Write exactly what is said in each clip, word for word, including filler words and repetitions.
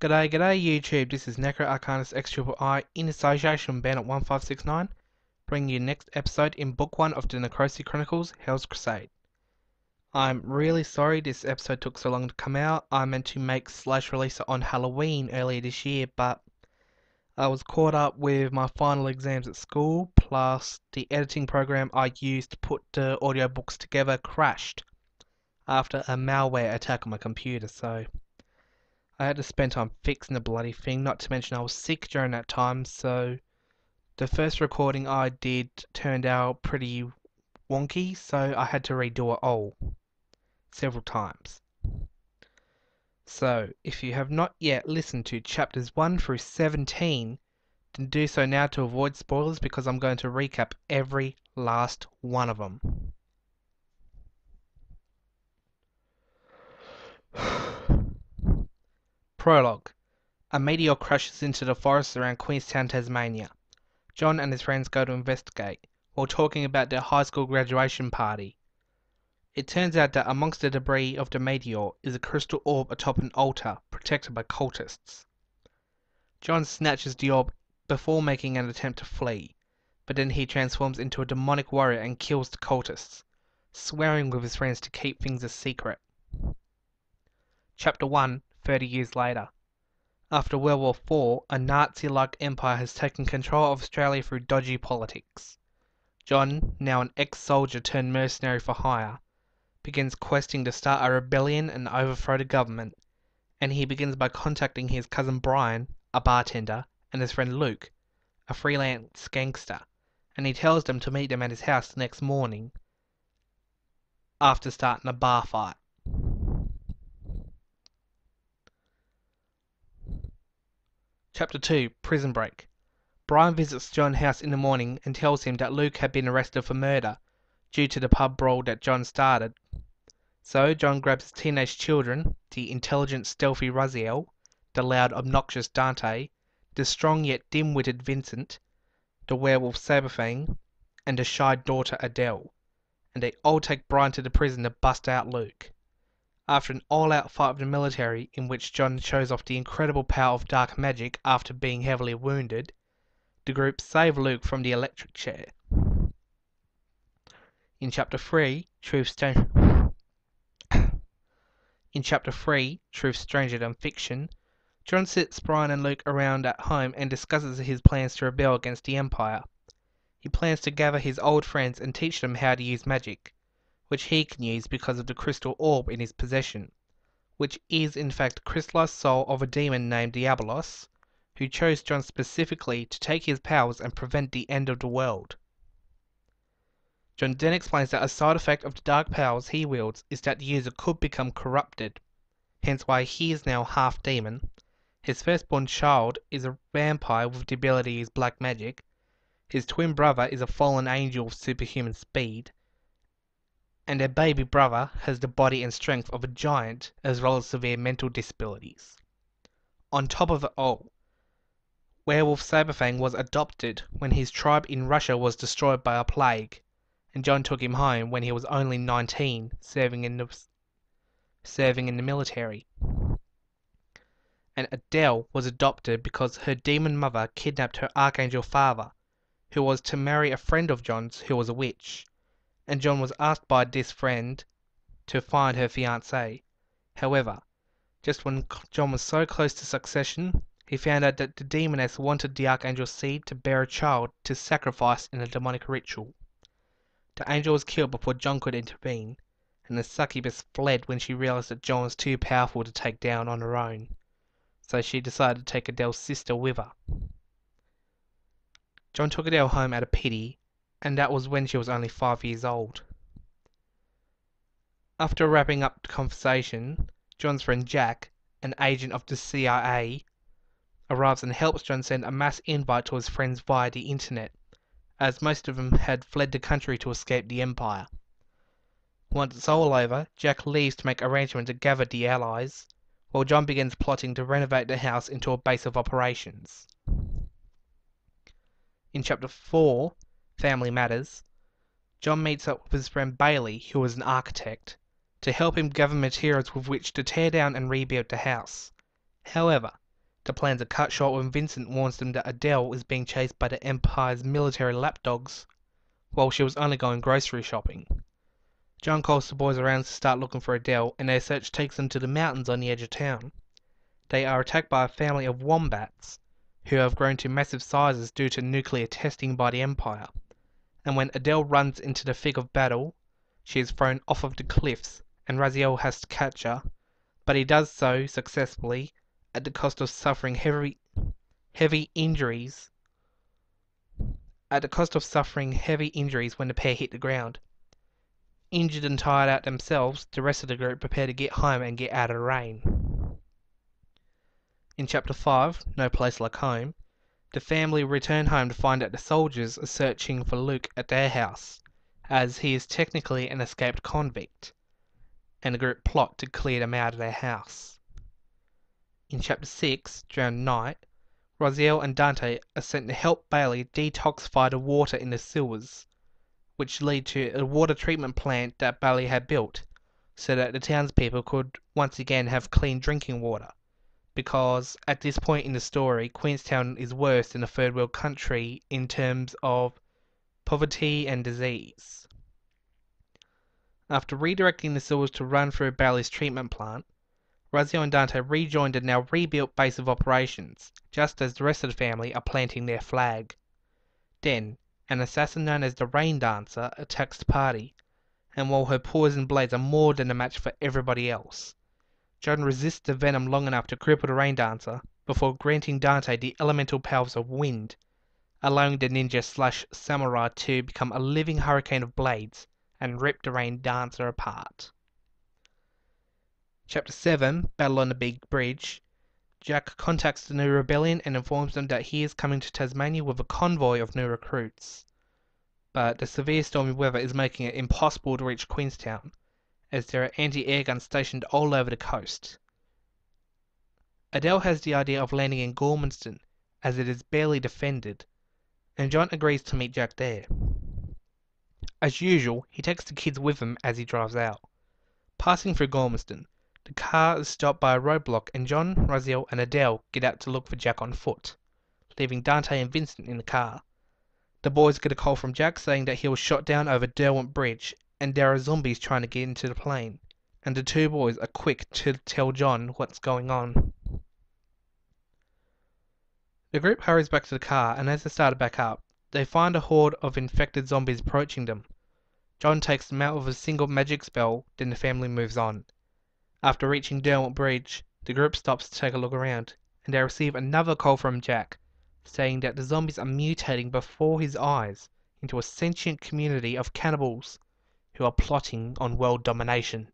G'day, g'day YouTube, this is NecroArcanistXIII in association with Bandit one five six nine, bringing you next episode in Book one of the Necrosy Chronicles, Hell's Crusade. I'm really sorry this episode took so long to come out. I meant to make slash release it on Halloween earlier this year, but I was caught up with my final exams at school, plus the editing program I used to put the audiobooks together crashed after a malware attack on my computer, so I had to spend time fixing the bloody thing, not to mention I was sick during that time, so the first recording I did turned out pretty wonky, so I had to redo it all several times. So, if you have not yet listened to chapters one through seventeen, then do so now to avoid spoilers, because I'm going to recap every last one of them. Prologue. A meteor crashes into the forest around Queenstown, Tasmania. John and his friends go to investigate, while talking about their high school graduation party. It turns out that amongst the debris of the meteor is a crystal orb atop an altar, protected by cultists. John snatches the orb before making an attempt to flee, but then he transforms into a demonic warrior and kills the cultists, swearing with his friends to keep things a secret. Chapter one. thirty years later. After World War Four, a Nazi-like empire has taken control of Australia through dodgy politics. John, now an ex-soldier turned mercenary for hire, begins questing to start a rebellion and overthrow the government, and he begins by contacting his cousin Brian, a bartender, and his friend Luke, a freelance gangster, and he tells them to meet them at his house the next morning after starting a bar fight. Chapter two. Prison Break. Brian visits John's house in the morning and tells him that Luke had been arrested for murder due to the pub brawl that John started. So John grabs his teenage children, the intelligent stealthy Raziel, the loud obnoxious Dante, the strong yet dim-witted Vincent, the werewolf Saberfang, and the shy daughter Adele, and they all take Brian to the prison to bust out Luke. After an all-out fight with the military, in which John shows off the incredible power of dark magic after being heavily wounded, the group save Luke from the electric chair. In Chapter three, Truth Stranger... In Chapter three, Truth Stranger Than Fiction, John sits Brian and Luke around at home and discusses his plans to rebel against the Empire. He plans to gather his old friends and teach them how to use magic, which he can use because of the crystal orb in his possession, which is in fact the crystallized soul of a demon named Diabolos, who chose John specifically to take his powers and prevent the end of the world. John then explains that a side effect of the dark powers he wields is that the user could become corrupted, hence why he is now half demon. His firstborn child is a vampire with the ability to use black magic. His twin brother is a fallen angel with superhuman speed, and their baby brother has the body and strength of a giant, as well as severe mental disabilities. On top of it all, werewolf Saberfang was adopted when his tribe in Russia was destroyed by a plague, and John took him home when he was only nineteen, serving in the, serving in the military. And Adele was adopted because her demon mother kidnapped her archangel father, who was to marry a friend of John's who was a witch, and John was asked by this friend to find her fiancé. However, just when John was so close to succession, he found out that the demoness wanted the archangel's seed to bear a child to sacrifice in a demonic ritual. The angel was killed before John could intervene, and the succubus fled when she realised that John was too powerful to take down on her own, so she decided to take Adele's sister with her. John took Adele home out of pity, and that was when she was only five years old. After wrapping up the conversation, John's friend Jack, an agent of the C I A, arrives and helps John send a mass invite to his friends via the internet, as most of them had fled the country to escape the Empire. Once it's all over, Jack leaves to make arrangements to gather the allies, while John begins plotting to renovate the house into a base of operations. In Chapter four, Family Matters, John meets up with his friend Bailey, who is an architect, to help him gather materials with which to tear down and rebuild the house. However, The plans are cut short when Vincent warns them that Adele is being chased by the Empire's military lapdogs while she was undergoing grocery shopping. John calls the boys around to start looking for Adele, and their search takes them to the mountains on the edge of town. They are attacked by a family of wombats, who have grown to massive sizes due to nuclear testing by the Empire. And when Adele runs into the thick of battle, she is thrown off of the cliffs, and Raziel has to catch her, but he does so successfully at the cost of suffering heavy, heavy injuries. At the cost of suffering heavy injuries when the pair hit the ground. Injured and tired out themselves, the rest of the group prepare to get home and get out of the rain. In Chapter five, No Place Like Home, the family return home to find that the soldiers are searching for Luke at their house, as he is technically an escaped convict, and the group plot to clear them out of their house. In Chapter six, Drowned Night, Raziel and Dante are sent to help Bailey detoxify the water in the sewers, which lead to a water treatment plant that Bailey had built, so that the townspeople could once again have clean drinking water, because at this point in the story, Queenstown is worse than a third world country in terms of poverty and disease. After redirecting the sewers to run through Bailey's treatment plant, Raziel and Dante rejoined the now rebuilt base of operations, just as the rest of the family are planting their flag. Then, an assassin known as the Rain Dancer attacks the party, and while her poison blades are more than a match for everybody else, John resists the venom long enough to cripple the Rain Dancer before granting Dante the elemental powers of wind, allowing the ninja slash samurai to become a living hurricane of blades and rip the Rain Dancer apart. Chapter seven, Battle on the Big Bridge. Jack contacts the new rebellion and informs them that he is coming to Tasmania with a convoy of new recruits. But the severe stormy weather is making it impossible to reach Queenstown, as there are anti-air guns stationed all over the coast. Adele has the idea of landing in Gormanston, as it is barely defended, and John agrees to meet Jack there. As usual, he takes the kids with him as he drives out. Passing through Gormanston, the car is stopped by a roadblock, and John, Raziel and Adele get out to look for Jack on foot, leaving Dante and Vincent in the car. The boys get a call from Jack saying that he was shot down over Derwent Bridge, and there are zombies trying to get into the plane, and the two boys are quick to tell John what's going on. The group hurries back to the car, and as they start to back up, they find a horde of infected zombies approaching them. John takes them out with a single magic spell, then the family moves on. After reaching Derwent Bridge, the group stops to take a look around, and they receive another call from Jack, saying that the zombies are mutating before his eyes into a sentient community of cannibals who are plotting on world domination.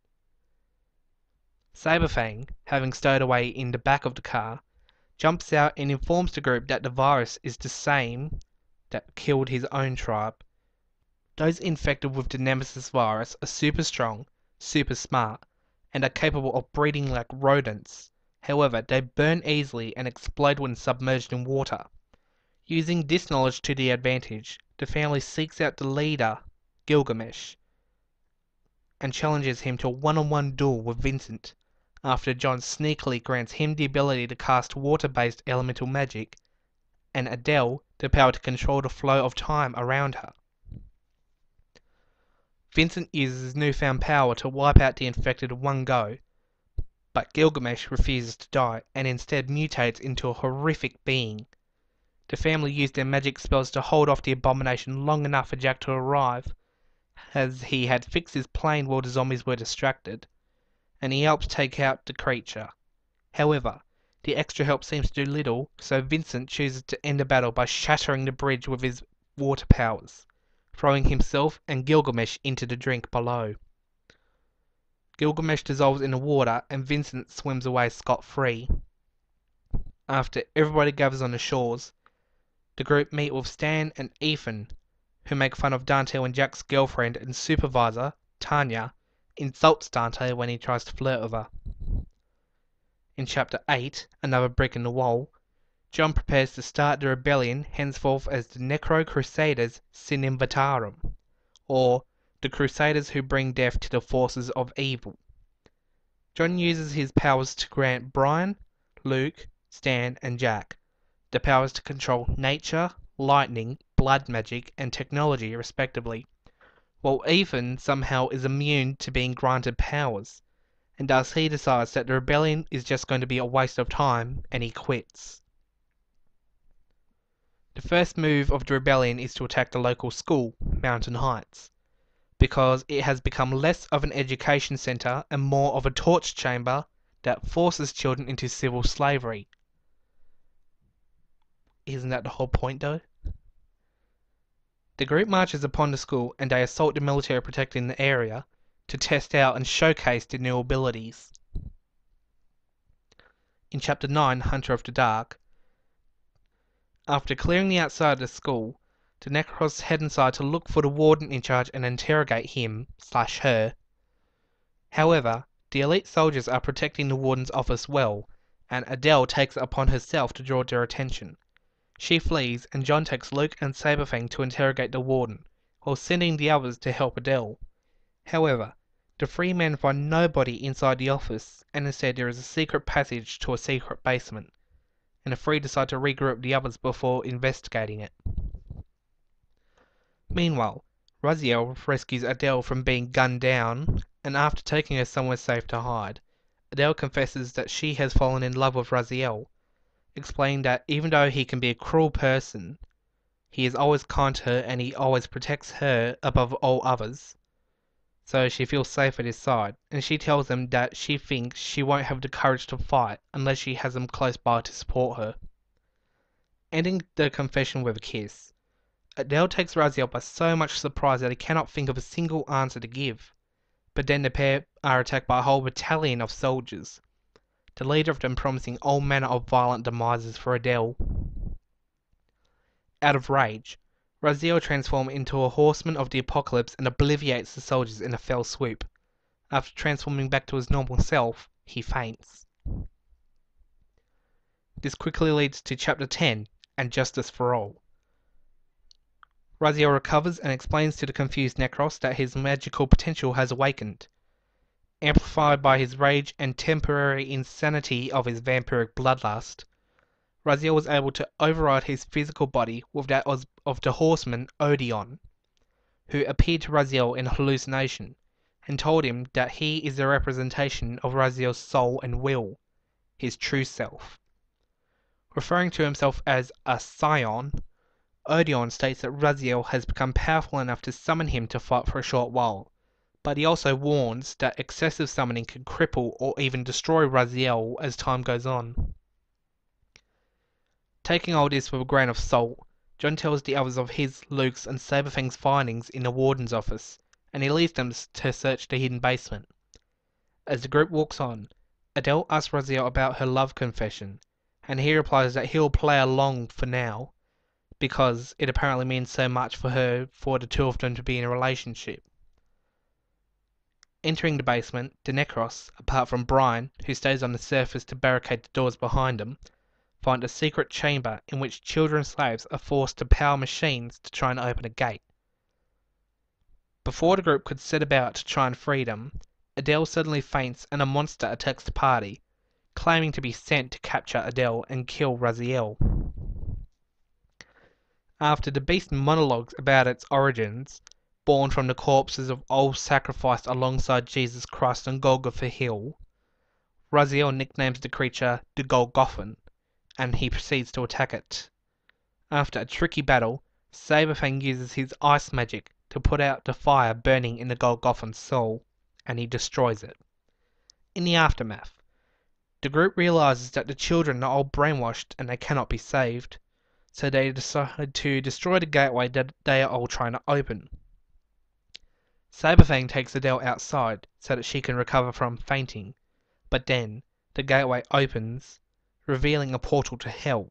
Saberfang, having stowed away in the back of the car, jumps out and informs the group that the virus is the same that killed his own tribe. Those infected with the Nemesis virus are super strong, super smart, and are capable of breeding like rodents. However, they burn easily and explode when submerged in water. Using this knowledge to their advantage, the family seeks out the leader, Gilgamesh, and challenges him to a one-on-one duel with Vincent, after John sneakily grants him the ability to cast water-based elemental magic, and Adele the power to control the flow of time around her. Vincent uses his newfound power to wipe out the infected in one go, but Gilgamesh refuses to die and instead mutates into a horrific being. The family use their magic spells to hold off the abomination long enough for Jack to arrive, as he had fixed his plane while the zombies were distracted, and he helps take out the creature. However, the extra help seems to do little, so Vincent chooses to end the battle by shattering the bridge with his water powers, throwing himself and Gilgamesh into the drink below. Gilgamesh dissolves in the water and Vincent swims away scot-free. After everybody gathers on the shores, the group meet with Stan and Ethan, who make fun of Dante when Jack's girlfriend and supervisor, Tanya, insults Dante when he tries to flirt with her. In Chapter eight, Another Brick in the Wall, John prepares to start the rebellion henceforth as the NecroArcanistXIII Sin Invitarum, or the Crusaders who bring death to the forces of evil. John uses his powers to grant Brian, Luke, Stan, and Jack. The powers to control nature, lightning, blood magic, and technology, respectively. While Ethan somehow is immune to being granted powers, and thus he decides that the rebellion is just going to be a waste of time, and he quits. The first move of the rebellion is to attack the local school, Mountain Heights, because it has become less of an education centre and more of a torture chamber that forces children into civil slavery. Isn't that the whole point, though? The group marches upon the school and they assault the military protecting the area to test out and showcase their new abilities. In Chapter nine, Hunter of the Dark, after clearing the outside of the school, the Necros head inside to look for the warden in charge and interrogate him, slash her. However, the elite soldiers are protecting the warden's office well, and Adele takes it upon herself to draw their attention. She flees, and John takes Luke and Saberfang to interrogate the warden, while sending the others to help Adele. However, the three men find nobody inside the office, and instead there is a secret passage to a secret basement, and the three decide to regroup the others before investigating it. Meanwhile, Raziel rescues Adele from being gunned down, and after taking her somewhere safe to hide, Adele confesses that she has fallen in love with Raziel, explaining that even though he can be a cruel person, he is always kind to her and he always protects her above all others, so she feels safe at his side, and she tells him that she thinks she won't have the courage to fight unless she has him close by to support her. Ending the confession with a kiss, Adele takes Raziel by so much surprise that he cannot think of a single answer to give, but then the pair are attacked by a whole battalion of soldiers, the leader of them promising all manner of violent demises for Adele. Out of rage, Raziel transforms into a horseman of the apocalypse and obliviates the soldiers in a fell swoop. After transforming back to his normal self, he faints. This quickly leads to Chapter ten and Justice for All. Raziel recovers and explains to the confused Necros that his magical potential has awakened, amplified by his rage and temporary insanity of his vampiric bloodlust. Raziel was able to override his physical body with that of the horseman Odeon, who appeared to Raziel in a hallucination, and told him that he is the representation of Raziel's soul and will, his true self. Referring to himself as a scion, Odeon states that Raziel has become powerful enough to summon him to fight for a short while, but he also warns that excessive summoning can cripple or even destroy Raziel as time goes on. Taking all this with a grain of salt, John tells the others of his, Luke's, and Saberfang's findings in the warden's office, and he leads them to search the hidden basement. As the group walks on, Adele asks Raziel about her love confession, and he replies that he'll play along for now, because it apparently means so much for her for the two of them to be in a relationship. Entering the basement, the Necros, apart from Brian, who stays on the surface to barricade the doors behind them, find a secret chamber in which children slaves are forced to power machines to try and open a gate. Before the group could set about to try and free them, Adele suddenly faints and a monster attacks the party, claiming to be sent to capture Adele and kill Raziel. After the beast monologues about its origins, born from the corpses of all sacrificed alongside Jesus Christ on Golgotha Hill, Raziel nicknames the creature the Golgothan, and he proceeds to attack it. After a tricky battle, Saberfang uses his ice magic to put out the fire burning in the Golgothan's soul, and he destroys it. In the aftermath, the group realises that the children are all brainwashed and they cannot be saved, so they decide to destroy the gateway that they are all trying to open. Saberfang takes Adele outside so that she can recover from fainting, but then the gateway opens, revealing a portal to hell,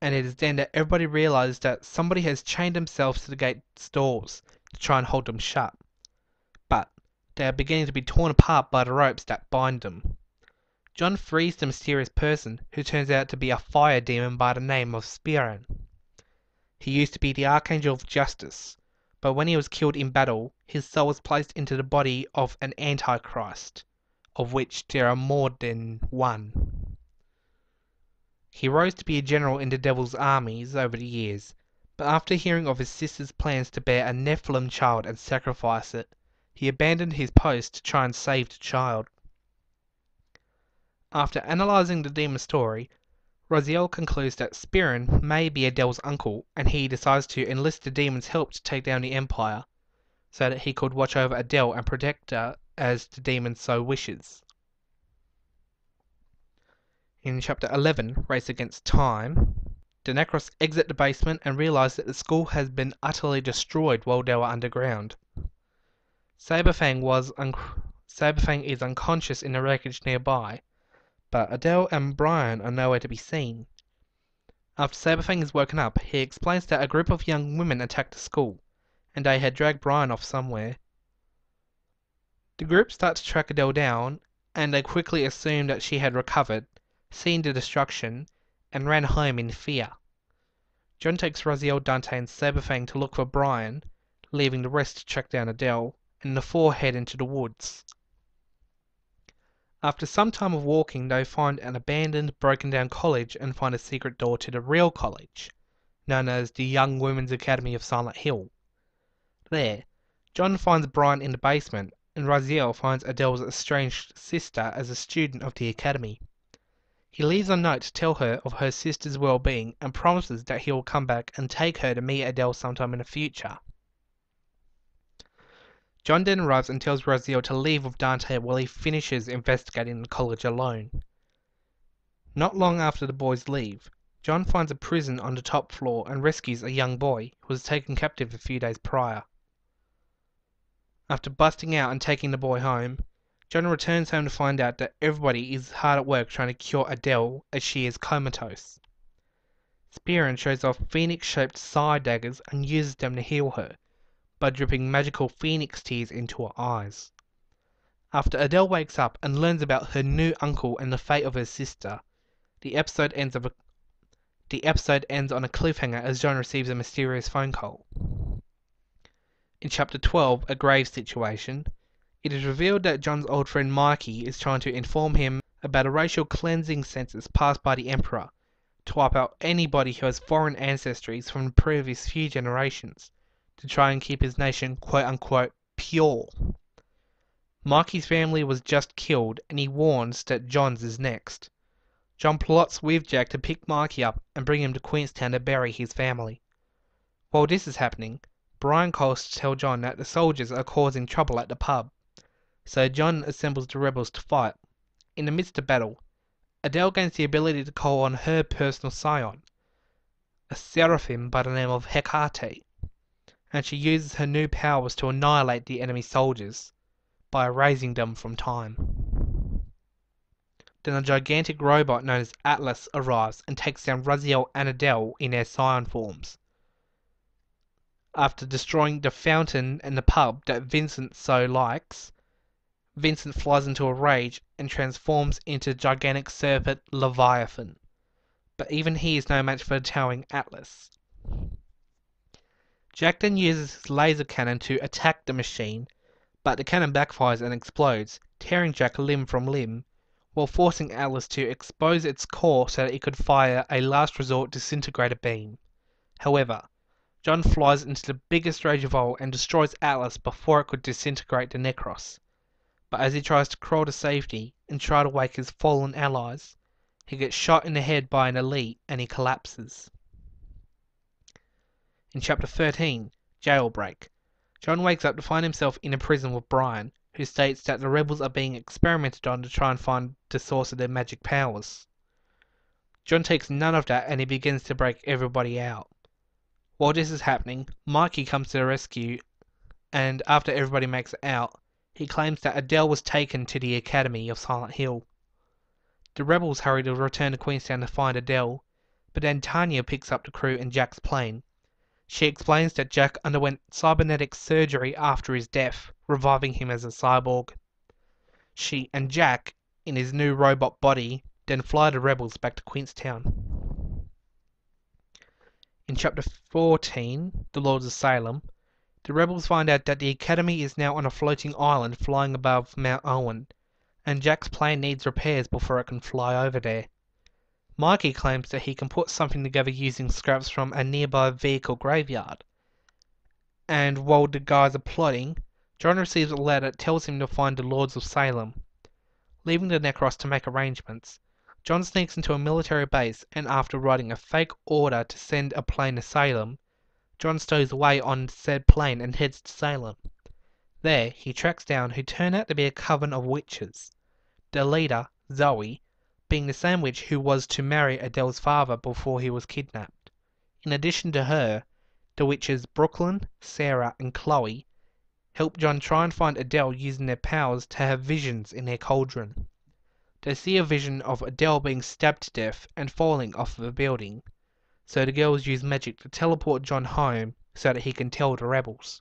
and it is then that everybody realises that somebody has chained themselves to the gate's doors to try and hold them shut, but they are beginning to be torn apart by the ropes that bind them. John frees the mysterious person, who turns out to be a fire demon by the name of Sperin. He used to be the Archangel of Justice, but when he was killed in battle, his soul was placed into the body of an Antichrist, of which there are more than one. He rose to be a general in the Devil's armies over the years, but after hearing of his sister's plans to bear a Nephilim child and sacrifice it, he abandoned his post to try and save the child. After analysing the demon's story, Raziel concludes that Sperin may be Adele's uncle, and he decides to enlist the demon's help to take down the Empire, so that he could watch over Adele and protect her as the demon so wishes. In Chapter eleven, Race Against Time, the Necros exit the basement and realise that the school has been utterly destroyed while they were underground. Saberfang, was un Saberfang is unconscious in the wreckage nearby, but Adele and Brian are nowhere to be seen. After Saberfang is woken up, he explains that a group of young women attacked the school, and they had dragged Brian off somewhere. The group start to track Adele down, and they quickly assume that she had recovered, seen the destruction, and ran home in fear. John takes Raziel, Dante and Saberfang to look for Brian, leaving the rest to track down Adele, and the four head into the woods. After some time of walking, they find an abandoned, broken-down college and find a secret door to the real college, known as the Young Women's Academy of Silent Hill. There, John finds Brian in the basement, and Raziel finds Adele's estranged sister as a student of the academy. He leaves a note to tell her of her sister's well-being and promises that he will come back and take her to meet Adele sometime in the future. John then arrives and tells Raziel to leave with Dante while he finishes investigating the college alone. Not long after the boys leave, John finds a prison on the top floor and rescues a young boy who was taken captive a few days prior. After busting out and taking the boy home, John returns home to find out that everybody is hard at work trying to cure Adele as she is comatose. Sperin shows off phoenix-shaped side daggers and uses them to heal her, by dripping magical phoenix tears into her eyes. After Adele wakes up and learns about her new uncle and the fate of her sister, the episode ends, of a, the episode ends on a cliffhanger as John receives a mysterious phone call. In Chapter twelve, A Grave Situation, it is revealed that John's old friend Mikey is trying to inform him about a racial cleansing census passed by the Emperor to wipe out anybody who has foreign ancestries from the previous few generations to try and keep his nation quote-unquote pure. Mikey's family was just killed, and he warns that John's is next. John plots with Jack to pick Mikey up and bring him to Queenstown to bury his family. While this is happening, Brian calls to tell John that the soldiers are causing trouble at the pub, so John assembles the rebels to fight. In the midst of battle, Adele gains the ability to call on her personal scion, a seraphim by the name of Hecate, and she uses her new powers to annihilate the enemy soldiers by erasing them from time. Then a gigantic robot known as Atlas arrives and takes down Raziel and Adele in their scion forms, after destroying the fountain and the pub that Vincent so likes. Vincent flies into a rage and transforms into gigantic serpent Leviathan, but even he is no match for the towering Atlas. Jack then uses his laser cannon to attack the machine, but the cannon backfires and explodes, tearing Jack limb from limb, while forcing Atlas to expose its core so that it could fire a last resort disintegrator beam. However, John flies into the biggest rage of all and destroys Atlas before it could disintegrate the Necros. But as he tries to crawl to safety and try to wake his fallen allies, he gets shot in the head by an elite and he collapses. In Chapter thirteen, Jailbreak, John wakes up to find himself in a prison with Brian, who states that the rebels are being experimented on to try and find the source of their magic powers. John takes none of that and he begins to break everybody out. While this is happening, Mikey comes to the rescue, and after everybody makes it out, he claims that Adele was taken to the Academy of Silent Hill. The rebels hurry to return to Queenstown to find Adele, but then Tanya picks up the crew in Jack's plane. She explains that Jack underwent cybernetic surgery after his death, reviving him as a cyborg. She and Jack, in his new robot body, then fly the rebels back to Queenstown. In Chapter fourteen, The Lords of Salem, the rebels find out that the academy is now on a floating island flying above Mount Owen, and Jack's plane needs repairs before it can fly over there. Mikey claims that he can put something together using scraps from a nearby vehicle graveyard. And while the guys are plotting, John receives a letter that tells him to find the Lords of Salem. Leaving the Necros to make arrangements, John sneaks into a military base, and after writing a fake order to send a plane to Salem, John stows away on said plane and heads to Salem. There, he tracks down who turn out to be a coven of witches. Their leader, Zoe, being the same witch who was to marry Adele's father before he was kidnapped. In addition to her, the witches Brooklyn, Sarah and Chloe help John try and find Adele using their powers to have visions in their cauldron. They see a vision of Adele being stabbed to death and falling off of a building, so the girls use magic to teleport John home so that he can tell the rebels.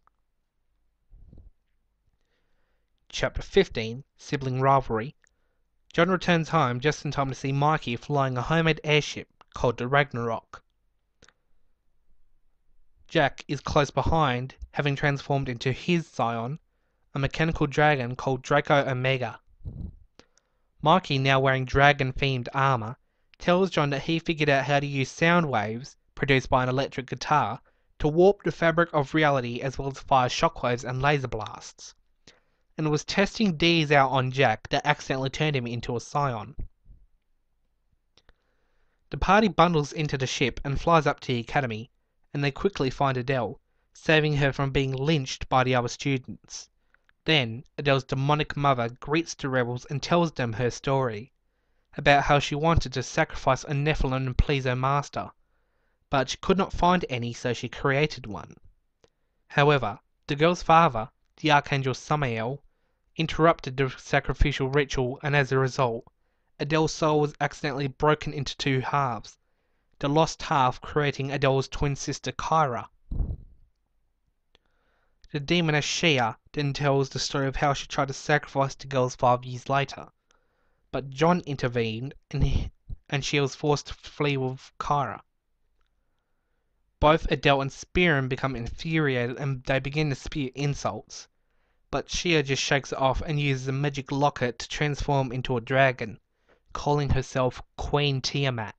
Chapter fifteen, Sibling Rivalry. John returns home just in time to see Mikey flying a homemade airship called the Ragnarok. Jack is close behind, having transformed into his scion, a mechanical dragon called Draco Omega. Mikey, now wearing dragon-themed armour, tells John that he figured out how to use sound waves, produced by an electric guitar, to warp the fabric of reality as well as fire shockwaves and laser blasts, and was testing these out on Jack that accidentally turned him into a scion. The party bundles into the ship and flies up to the academy, and they quickly find Adele, saving her from being lynched by the other students. Then, Adele's demonic mother greets the rebels and tells them her story, about how she wanted to sacrifice a Nephilim and please her master, but she could not find any, so she created one. However, the girl's father, the Archangel Samael, interrupted the sacrificial ritual, and as a result, Adele's soul was accidentally broken into two halves, the lost half creating Adele's twin sister Kyra. The demoness Shia then tells the story of how she tried to sacrifice the girls five years later, but John intervened and, he, and she was forced to flee with Kyra. Both Adele and Sperin become infuriated and they begin to spew insults, but Shia just shakes it off and uses a magic locket to transform into a dragon, calling herself Queen Tiamat.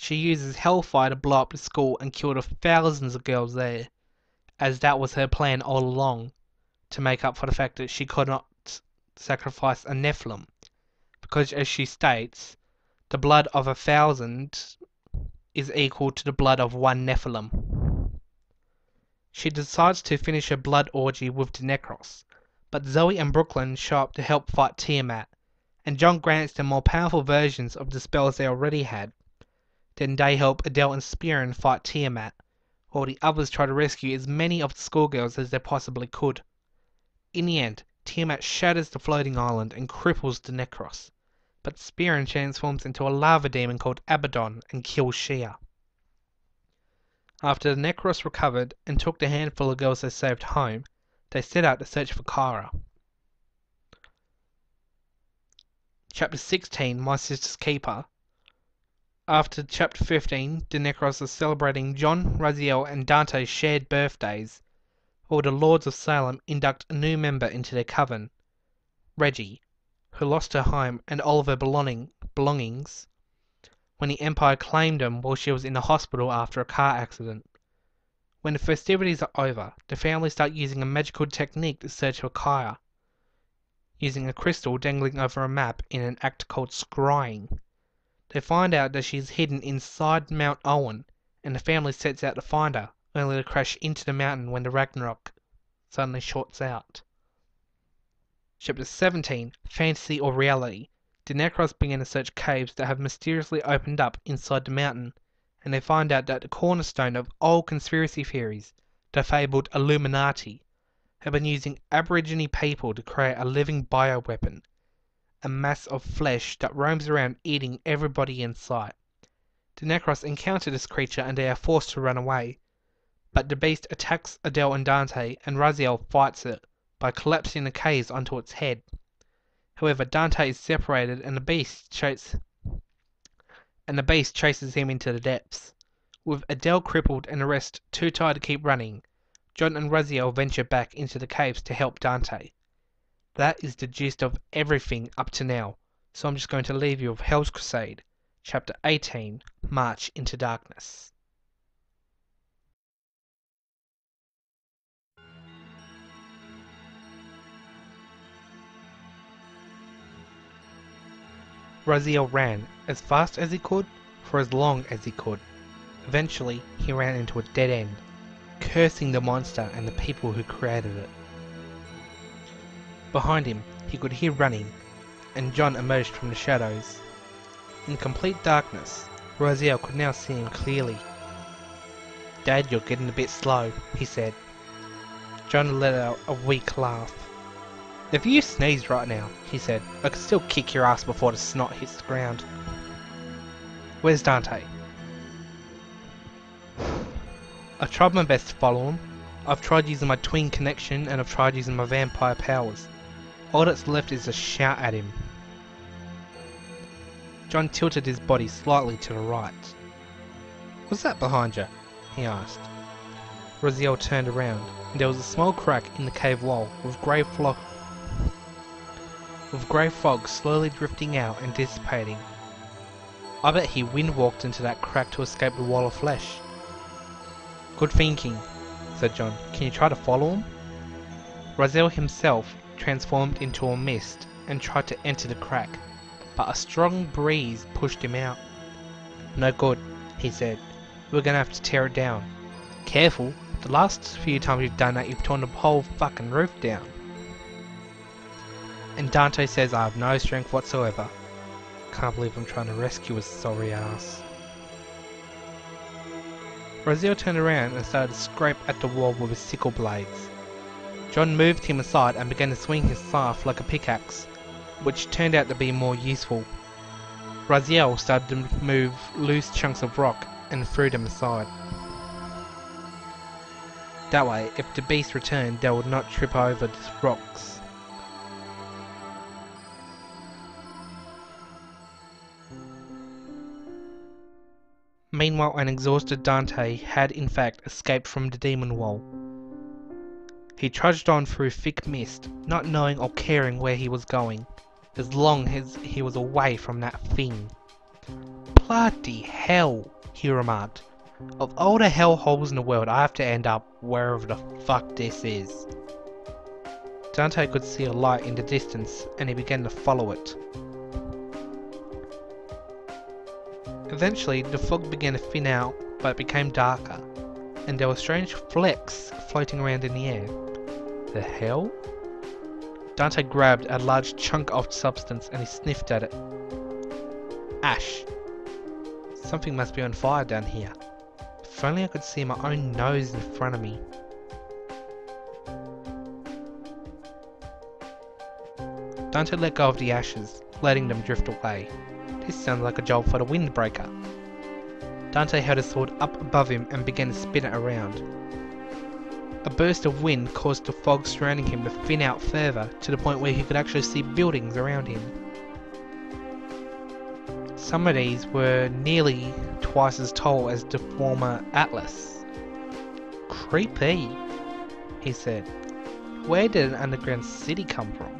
She uses hellfire to blow up the school and kill the thousands of girls there, as that was her plan all along, to make up for the fact that she could not sacrifice a Nephilim, because as she states, the blood of a thousand is equal to the blood of one Nephilim. She decides to finish her blood orgy with the Necros, but Zoe and Brooklyn show up to help fight Tiamat, and John grants them more powerful versions of the spells they already had. Then they help Adele and Sperin fight Tiamat, while the others try to rescue as many of the schoolgirls as they possibly could. In the end, Tiamat shatters the floating island and cripples the Necros, but Sperin transforms into a lava demon called Abaddon and kills Shia. After the Necros recovered and took the handful of girls they saved home, they set out to search for Kyra. Chapter sixteen, My Sister's Keeper. After chapter fifteen, the Necros are celebrating John, Raziel and Dante's shared birthdays, while the Lords of Salem induct a new member into their coven, Reggie, who lost her home and all of her belonging, belongings when the Empire claimed them while she was in the hospital after a car accident. When the festivities are over, the family start using a magical technique to search for Kyra, using a crystal dangling over a map in an act called scrying. They find out that she is hidden inside Mount Owen, and the family sets out to find her, only to crash into the mountain when the Ragnarok suddenly shorts out. Chapter seventeen, Fantasy or Reality. The Necros begin to search caves that have mysteriously opened up inside the mountain, and they find out that the cornerstone of all conspiracy theories, the fabled Illuminati, have been using Aborigine people to create a living bioweapon, a mass of flesh that roams around eating everybody in sight. The Necros encounter this creature and they are forced to run away, but the beast attacks Adele and Dante, and Raziel fights it by collapsing the caves onto its head. However, Dante is separated and the beast chase and the beast chases him into the depths. With Adele crippled and the rest too tired to keep running, John and Raziel venture back into the caves to help Dante. That is the gist of everything up to now. so I'm just going to leave you with Hell's Crusade, Chapter eighteen, March into Darkness. Raziel ran, as fast as he could, for as long as he could. Eventually, he ran into a dead end, cursing the monster and the people who created it. Behind him, he could hear running, and John emerged from the shadows. In complete darkness, Raziel could now see him clearly. "Dad, you're getting a bit slow," he said. John let out a weak laugh. "If you sneezed right now," he said, "I could still kick your ass before the snot hits the ground." "Where's Dante?" "I tried my best to follow him. I've tried using my twin connection and I've tried using my vampire powers. All that's left is to shout at him." John tilted his body slightly to the right. "What's that behind you?" he asked. Raziel turned around, and there was a small crack in the cave wall with grey flock. with grey fog slowly drifting out and dissipating. I bet he wind-walked into that crack to escape the wall of flesh. "Good thinking," said John. "Can you try to follow him?" Raziel himself transformed into a mist and tried to enter the crack, but a strong breeze pushed him out. "No good," he said. "We're gonna have to tear it down." "Careful, the last few times you've done that you've torn the whole fucking roof down." "And Dante says I have no strength whatsoever. Can't believe I'm trying to rescue his sorry ass." Raziel turned around and started to scrape at the wall with his sickle blades. John moved him aside and began to swing his staff like a pickaxe, which turned out to be more useful. Raziel started to move loose chunks of rock and threw them aside. That way, if the beast returned, they would not trip over the rocks. Meanwhile, an exhausted Dante had in fact escaped from the demon wall. He trudged on through thick mist, not knowing or caring where he was going, as long as he was away from that thing. "Bloody hell," he remarked. "Of all the hell holes in the world, I have to end up wherever the fuck this is." Dante could see a light in the distance, and he began to follow it. Eventually, the fog began to thin out, but it became darker, and there were strange flecks floating around in the air. "The hell?" Dante grabbed a large chunk of substance and he sniffed at it. Ash. Something must be on fire down here. If only I could see my own nose in front of me. Dante let go of the ashes, letting them drift away. This sounds like a job for the windbreaker. Dante held his sword up above him and began to spin it around. A burst of wind caused the fog surrounding him to thin out further, to the point where he could actually see buildings around him. Some of these were nearly twice as tall as the former Atlas. "Creepy," he said. "Where did an underground city come from?"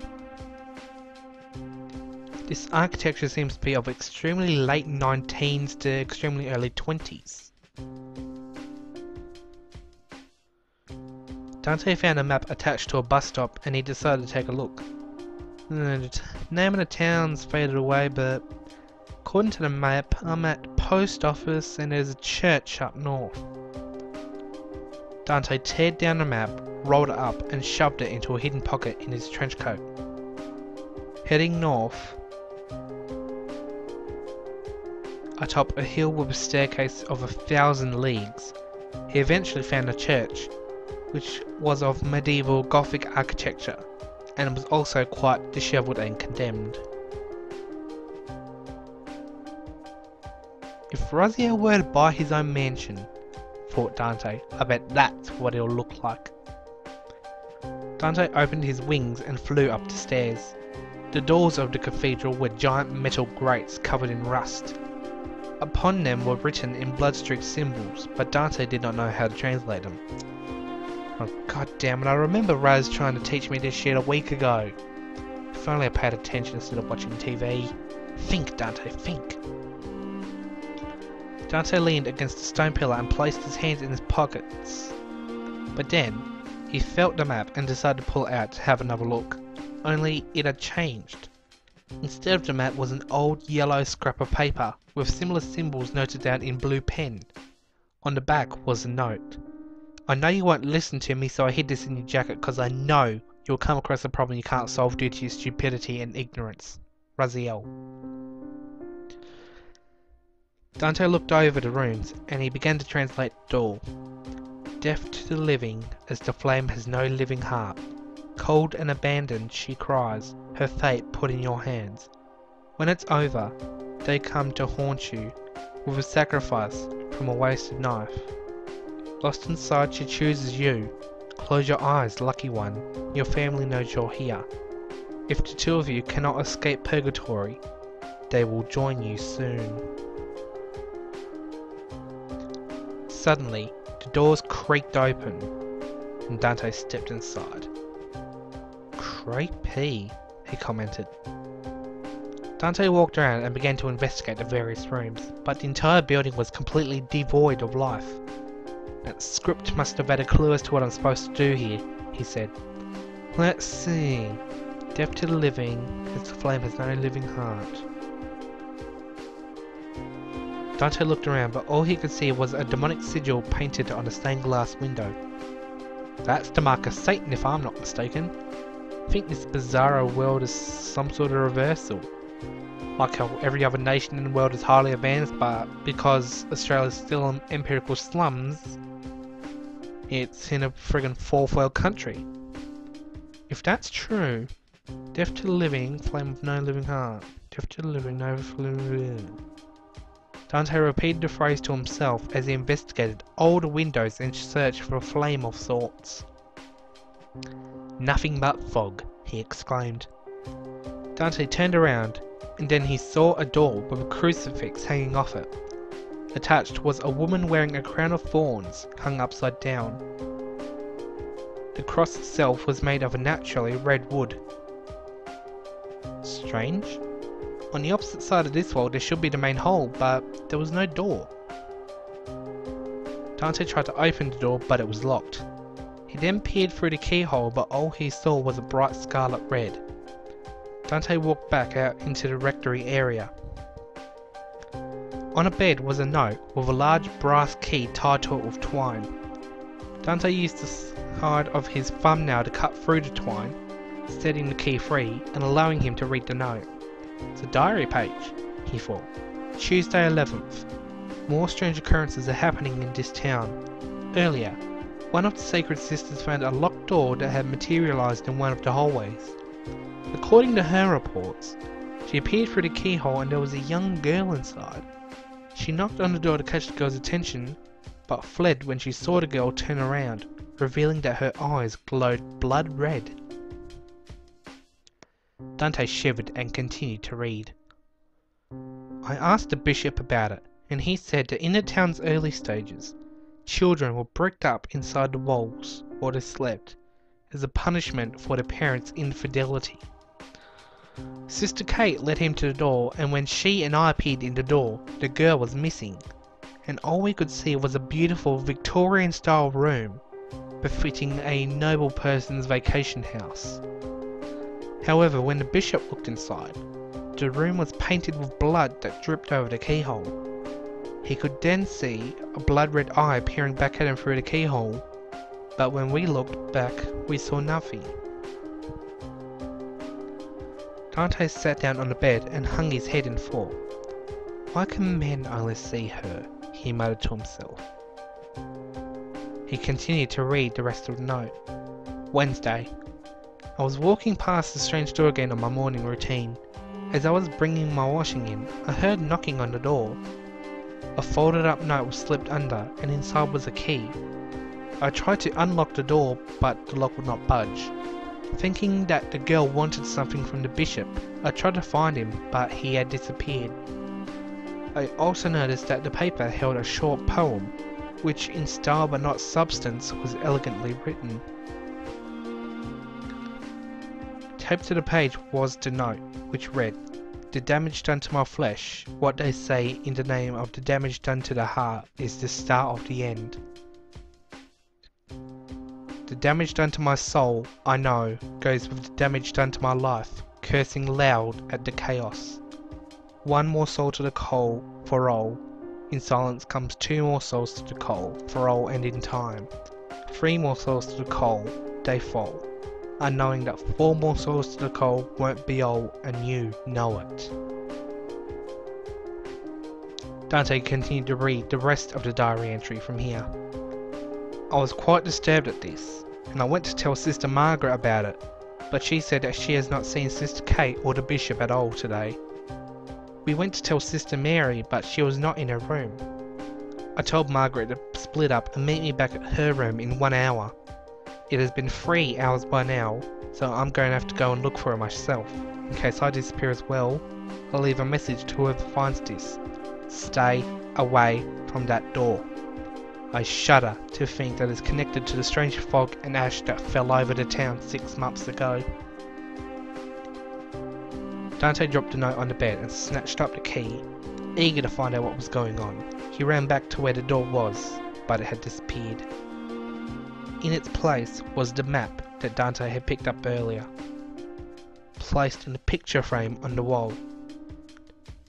This architecture seems to be of extremely late nineteens to extremely early twenties. Dante found a map attached to a bus stop and he decided to take a look. The name of the town's faded away, but according to the map, I'm at post office and there's a church up north. Dante teared down the map, rolled it up and shoved it into a hidden pocket in his trench coat. Heading north, atop a hill with a staircase of a thousand leagues, he eventually found a church, which was of medieval Gothic architecture, and was also quite dishevelled and condemned. If Raziel were to buy his own mansion, thought Dante, I bet that's what it'll look like. Dante opened his wings and flew up the stairs. The doors of the cathedral were giant metal grates covered in rust. Upon them were written in blood-streaked symbols, but Dante did not know how to translate them. "Oh, God damn it! I remember Raz trying to teach me this shit a week ago. If only I paid attention instead of watching T V. Think, Dante, think. Dante leaned against a stone pillar and placed his hands in his pockets. But then, he felt the map and decided to pull it out to have another look. Only it had changed. Instead of the map was an old yellow scrap of paper with similar symbols noted down in blue pen. On the back was a note. I know you won't listen to me, so I hid this in your jacket because I know you'll come across a problem you can't solve due to your stupidity and ignorance. Raziel. Dante looked over the runes and he began to translate it all. Deaf to the living as the flame has no living heart. Cold and abandoned she cries, her fate put in your hands. When it's over, they come to haunt you with a sacrifice from a wasted knife. Lost inside she chooses you. Close your eyes, lucky one. Your family knows you're here. If the two of you cannot escape purgatory, they will join you soon. Suddenly, the doors creaked open, and Dante stepped inside. Creepy, he commented. Dante walked around and began to investigate the various rooms, but the entire building was completely devoid of life. That script must have had a clue as to what I'm supposed to do here, he said. Let's see. Deaf to the living, as the flame has no living heart. Dante looked around, but all he could see was a demonic sigil painted on a stained glass window. That's the mark of Satan, if I'm not mistaken. I think this bizarro world is some sort of reversal. Like how every other nation in the world is highly advanced, but because Australia's still in empirical slums, it's in a friggin' fourth world country. If that's true, deaf to the living, flame of no living heart. Deaf to the living, no living. Dante repeated the phrase to himself as he investigated all the windows and searched for a flame of sorts. Nothing but fog, he exclaimed. Dante turned around, and then he saw a door with a crucifix hanging off it. Attached was a woman wearing a crown of thorns hung upside down. The cross itself was made of a naturally red wood. Strange. On the opposite side of this wall there should be the main hole, but there was no door. Dante tried to open the door, but it was locked. He then peered through the keyhole, but all he saw was a bright scarlet red. Dante walked back out into the rectory area. On a bed was a note with a large brass key tied to it with twine. Dante used the side of his thumbnail to cut through the twine, setting the key free and allowing him to read the note. It's a diary page, he thought. Tuesday eleventh. More strange occurrences are happening in this town. Earlier, one of the Sacred Sisters found a locked door that had materialized in one of the hallways. According to her reports, she appeared through the keyhole and there was a young girl inside. She knocked on the door to catch the girl's attention, but fled when she saw the girl turn around, revealing that her eyes glowed blood red. Dante shivered and continued to read. I asked the bishop about it, and he said that in the town's early stages, children were bricked up inside the walls while they slept, as a punishment for their parents' infidelity. Sister Kate led him to the door, and when she and I peered in the door, the girl was missing, and all we could see was a beautiful Victorian-style room, befitting a noble person's vacation house. However, when the bishop looked inside, the room was painted with blood that dripped over the keyhole. He could then see a blood-red eye peering back at him through the keyhole, but when we looked back, we saw nothing. Dante sat down on the bed and hung his head in thought. Why can men only see her? He muttered to himself. He continued to read the rest of the note. Wednesday. I was walking past the strange door again on my morning routine. As I was bringing my washing in, I heard knocking on the door. A folded up note was slipped under, and inside was a key. I tried to unlock the door, but the lock would not budge. Thinking that the girl wanted something from the bishop, I tried to find him, but he had disappeared. I also noticed that the paper held a short poem, which in style but not substance was elegantly written. came to the page was to note, which read, "The damage done to my flesh, what they say in the name of the damage done to the heart, is the start of the end. The damage done to my soul, I know, goes with the damage done to my life, cursing loud at the chaos. One more soul to the coal, for all. In silence comes two more souls to the coal, for all and in time. Three more souls to the coal, they fall. Unknowing that four more souls to the coal won't be all, and you know it." Dante continued to read the rest of the diary entry from here. "I was quite disturbed at this, and I went to tell Sister Margaret about it, but she said that she has not seen Sister Kate or the Bishop at all today. We went to tell Sister Mary, but she was not in her room. I told Margaret to split up and meet me back at her room in one hour. It has been three hours by now, so I'm going to have to go and look for her myself. In case I disappear as well, I'll leave a message to whoever finds this. Stay away from that door. I shudder to think that it's connected to the strange fog and ash that fell over the town six months ago." Dante dropped a note on the bed and snatched up the key. Eager to find out what was going on, he ran back to where the door was, but it had disappeared. In its place was the map that Dante had picked up earlier, placed in a picture frame on the wall.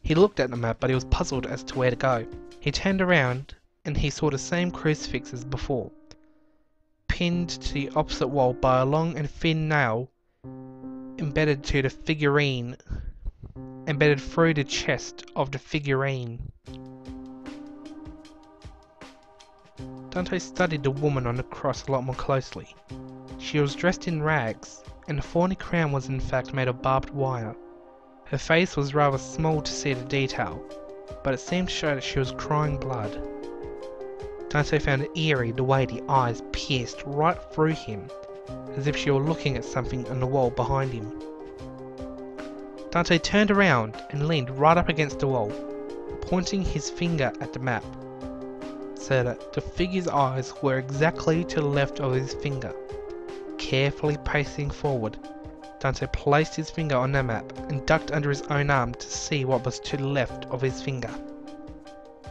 He looked at the map, but he was puzzled as to where to go. He turned around and he saw the same crucifix as before, pinned to the opposite wall by a long and thin nail, embedded to the figurine, embedded through the chest of the figurine. Dante studied the woman on the cross a lot more closely. She was dressed in rags, and the thorny crown was in fact made of barbed wire. Her face was rather small to see the detail, but it seemed to show that she was crying blood. Dante found it eerie the way the eyes pierced right through him, as if she were looking at something on the wall behind him. Dante turned around and leaned right up against the wall, pointing his finger at the map, so that the figure's eyes were exactly to the left of his finger. Carefully pacing forward, Dante placed his finger on the map and ducked under his own arm to see what was to the left of his finger.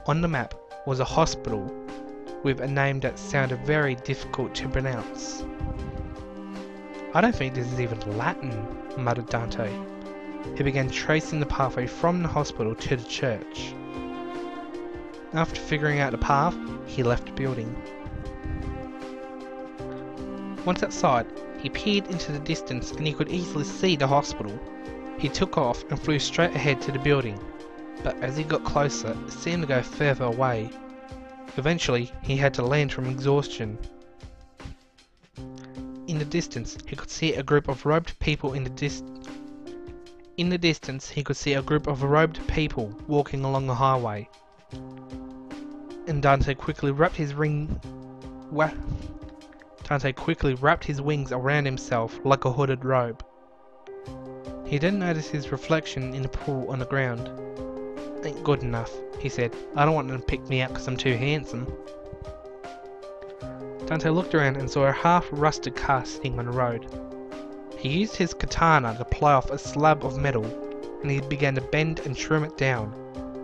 On the map was a hospital with a name that sounded very difficult to pronounce. "I don't think this is even Latin," muttered Dante. He began tracing the pathway from the hospital to the church. After figuring out the path, he left the building. Once outside, he peered into the distance and he could easily see the hospital. He took off and flew straight ahead to the building, but as he got closer, it seemed to go further away. Eventually, he had to land from exhaustion. In the distance, he could see a group of robed people in the dis- In the distance, he could see a group of robed people walking along a highway. And Dante quickly wrapped his ring. Wha Dante quickly wrapped his wings around himself like a hooded robe. He didn't notice his reflection in the pool on the ground. "Ain't good enough," he said. "I don't want them to pick me up because I'm too handsome." Dante looked around and saw a half-rusted car sitting on the road. He used his katana to ply off a slab of metal, and he began to bend and trim it down,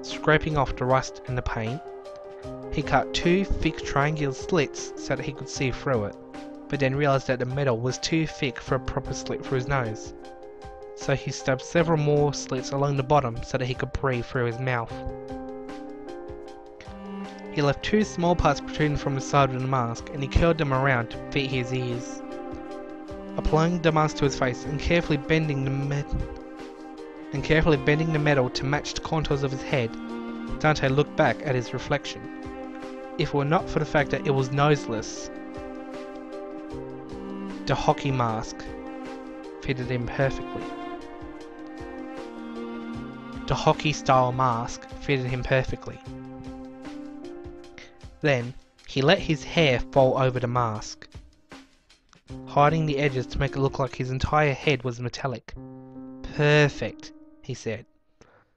scraping off the rust and the paint. He cut two thick triangular slits so that he could see through it, but then realised that the metal was too thick for a proper slit for his nose. So he stabbed several more slits along the bottom so that he could breathe through his mouth. He left two small parts protruding from the side of the mask, and he curled them around to fit his ears. Applying the mask to his face and carefully bending the me- and carefully bending the metal to match the contours of his head, Dante looked back at his reflection. If it were not for the fact that it was noseless, the hockey mask fitted him perfectly. The hockey-style mask fitted him perfectly. Then, he let his hair fall over the mask, hiding the edges to make it look like his entire head was metallic. "Perfect," he said.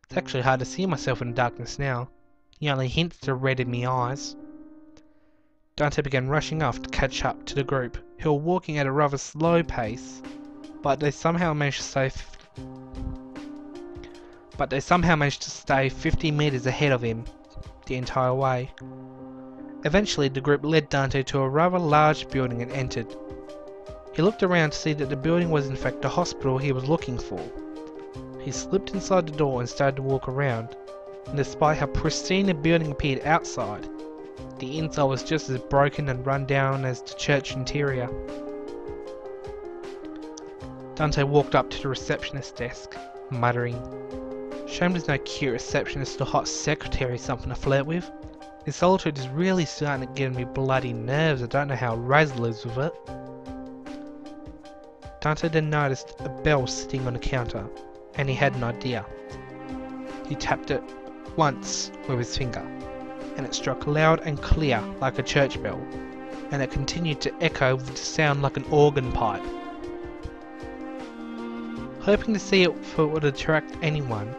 "It's actually hard to see myself in the darkness now. The only hint's the red in me eyes." Dante began rushing off to catch up to the group, who were walking at a rather slow pace, but they somehow managed to stay. But they somehow managed to stay fifty meters ahead of him the entire way. Eventually, the group led Dante to a rather large building and entered. He looked around to see that the building was in fact the hospital he was looking for. He slipped inside the door and started to walk around, and despite how pristine the building appeared outside, the inside was just as broken and run down as the church interior. Dante walked up to the receptionist's desk, muttering, "Shame there's no cute receptionist or hot secretary something to flirt with. This solitude is really starting to give me bloody nerves. I don't know how Raziel lives with it." Dante then noticed a bell sitting on the counter, and he had an idea. He tapped it once with his finger, and it struck loud and clear like a church bell, and it continued to echo with the sound like an organ pipe. Hoping to see if it would attract anyone,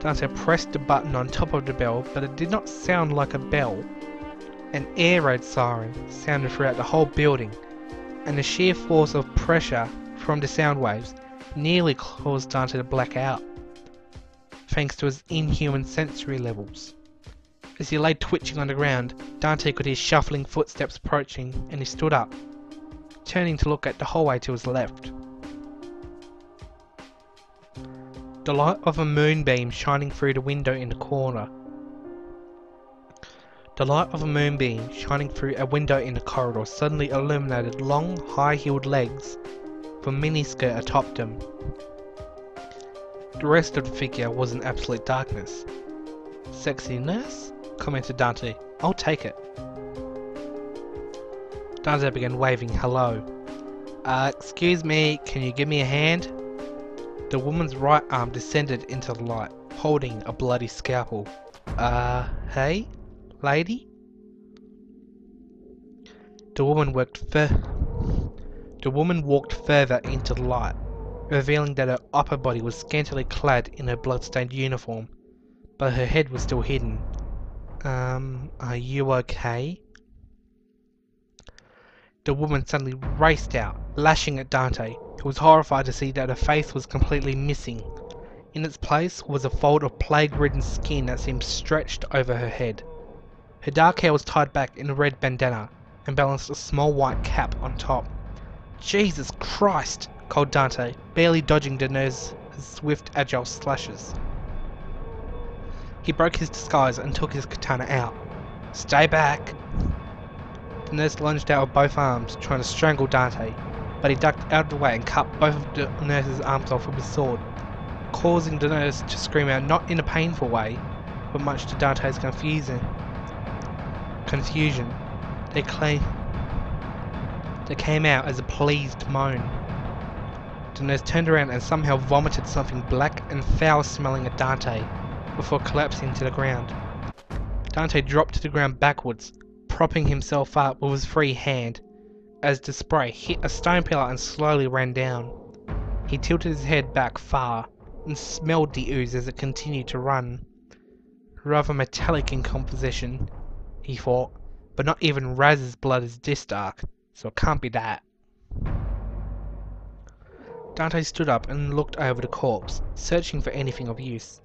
Dante pressed the button on top of the bell, but it did not sound like a bell. An air raid siren sounded throughout the whole building, and the sheer force of pressure from the sound waves nearly caused Dante to black out, thanks to his inhuman sensory levels. As he lay twitching on the ground, Dante could hear shuffling footsteps approaching, and he stood up, turning to look at the hallway to his left. The light of a moonbeam shining through the window in the corner. The light of a moonbeam shining through a window in the corridor suddenly illuminated long, high-heeled legs with a miniskirt atop them. The rest of the figure was in absolute darkness. "Sexy nurse?" commented Dante. "I'll take it." Dante began waving hello. Uh, excuse me, can you give me a hand?" The woman's right arm descended into the light, holding a bloody scalpel. Uh, hey? Lady?" The woman worked fur- The woman walked further into the light, revealing that her upper body was scantily clad in her blood-stained uniform, but her head was still hidden. Um, are you okay?" The woman suddenly raced out, lashing at Dante, who was horrified to see that her face was completely missing. In its place was a fold of plague-ridden skin that seemed stretched over her head. Her dark hair was tied back in a red bandana, and balanced a small white cap on top. "Jesus Christ!" called Dante, barely dodging the nurse's swift, agile slashes. He broke his disguise and took his katana out. "Stay back!" The nurse lunged out with both arms, trying to strangle Dante, but he ducked out of the way and cut both of the nurse's arms off with his sword, causing the nurse to scream out, not in a painful way, but much to Dante's confusing. confusion. They, claim they came out as a pleased moan. The nurse turned around and somehow vomited something black and foul-smelling at Dante, before collapsing to the ground. Dante dropped to the ground backwards, propping himself up with his free hand, as the spray hit a stone pillar and slowly ran down. He tilted his head back far, and smelled the ooze as it continued to run. Rather metallic in composition, he thought, but not even Raz's blood is this dark, so it can't be that. Dante stood up and looked over the corpse, searching for anything of use.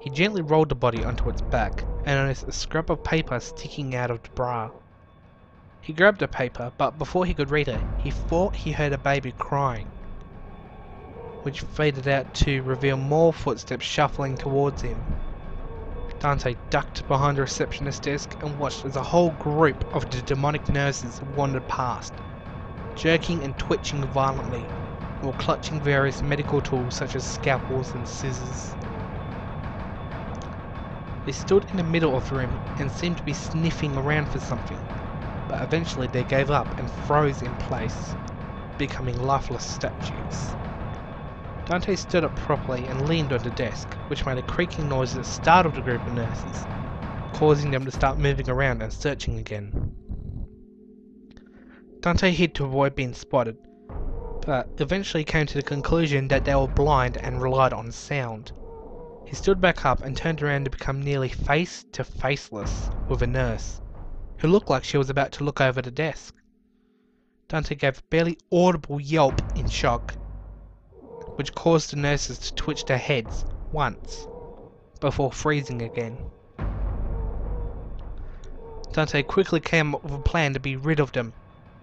He gently rolled the body onto its back, and noticed a scrap of paper sticking out of the bra. He grabbed the paper, but before he could read it, he thought he heard a baby crying, which faded out to reveal more footsteps shuffling towards him. Dante ducked behind the receptionist's desk and watched as a whole group of the demonic nurses wandered past, jerking and twitching violently, while clutching various medical tools such as scalpels and scissors. They stood in the middle of the room and seemed to be sniffing around for something, but eventually they gave up and froze in place, becoming lifeless statues. Dante stood up properly and leaned on the desk, which made a creaking noise that startled the group of nurses, causing them to start moving around and searching again. Dante hid to avoid being spotted, but eventually came to the conclusion that they were blind and relied on sound. He stood back up and turned around to become nearly face to faceless with a nurse, who looked like she was about to look over the desk. Dante gave a barely audible yelp in shock, which caused the nurses to twitch their heads once, before freezing again. Dante quickly came up with a plan to be rid of them,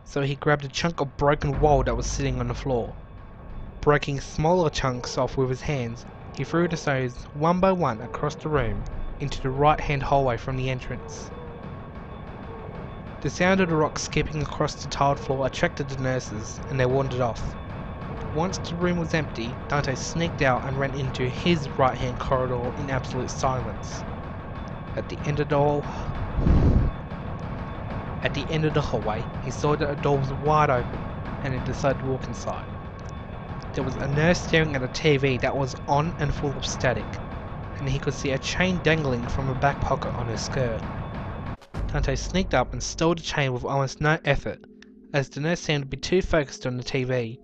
so he grabbed a chunk of broken wall that was sitting on the floor. Breaking smaller chunks off with his hands, he threw the stones one by one across the room into the right-hand hallway from the entrance. The sound of the rock skipping across the tiled floor attracted the nurses, and they wandered off. Once the room was empty, Dante sneaked out and ran into his right-hand corridor in absolute silence. At the end of the hall, at the end of the hallway, he saw that the door was wide open, and he decided to walk inside. There was a nurse staring at a T V that was on and full of static, and he could see a chain dangling from a back pocket on her skirt. Dante sneaked up and stole the chain with almost no effort, as the nurse seemed to be too focused on the T V.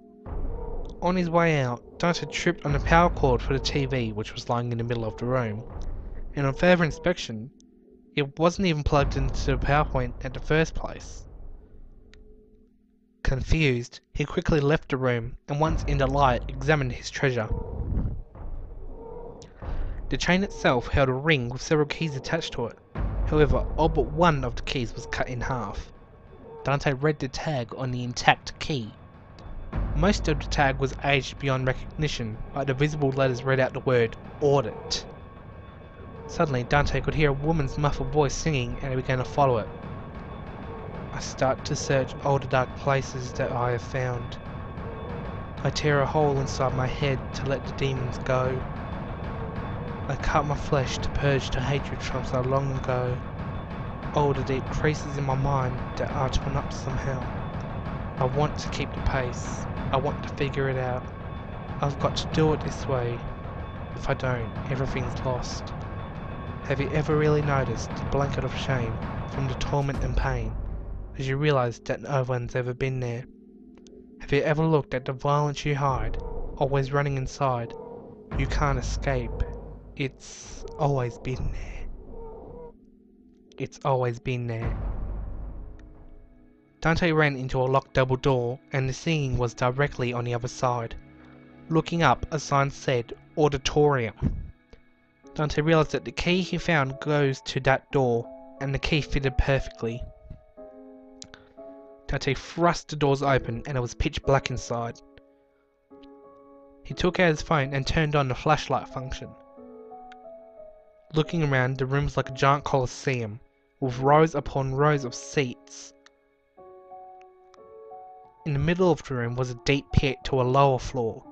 On his way out, Dante tripped on the power cord for the T V, which was lying in the middle of the room, and on further inspection, it wasn't even plugged into the power point at the first place. Confused, he quickly left the room, and once in the light, examined his treasure. The chain itself held a ring with several keys attached to it. However, all but one of the keys was cut in half. Dante read the tag on the intact key. Most of the tag was aged beyond recognition, but the visible letters read out the word audit. Suddenly, Dante could hear a woman's muffled voice singing, and he began to follow it. I start to search all the dark places that I have found. I tear a hole inside my head to let the demons go. I cut my flesh to purge the hatred from so long ago. All the deep creases in my mind that are torn up somehow. I want to keep the pace. I want to figure it out. I've got to do it this way. If I don't, everything's lost. Have you ever really noticed the blanket of shame from the torment and pain, as you realise that no one's ever been there? Have you ever looked at the violence you hide, always running inside? You can't escape. It's always been there. It's always been there. Dante ran into a locked double door, and the singing was directly on the other side. Looking up, a sign said, Auditorium. Dante realised that the key he found goes to that door, and the key fitted perfectly. Dante thrust the doors open, and it was pitch black inside. He took out his phone and turned on the flashlight function. Looking around, the room was like a giant coliseum, with rows upon rows of seats. In the middle of the room was a deep pit to a lower floor.